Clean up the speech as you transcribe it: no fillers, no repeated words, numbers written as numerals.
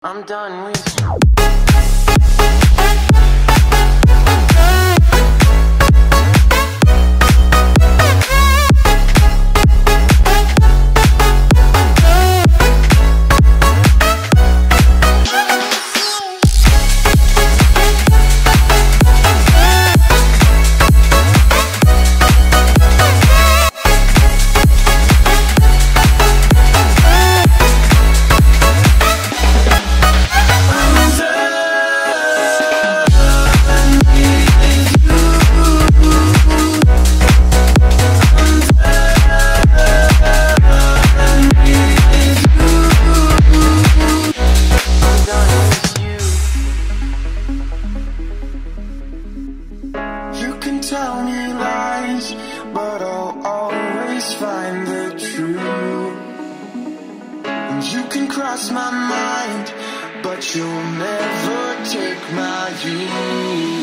I'm done with you. Tell me lies, but I'll always find the truth. And you can cross my mind, but you'll never take my youth.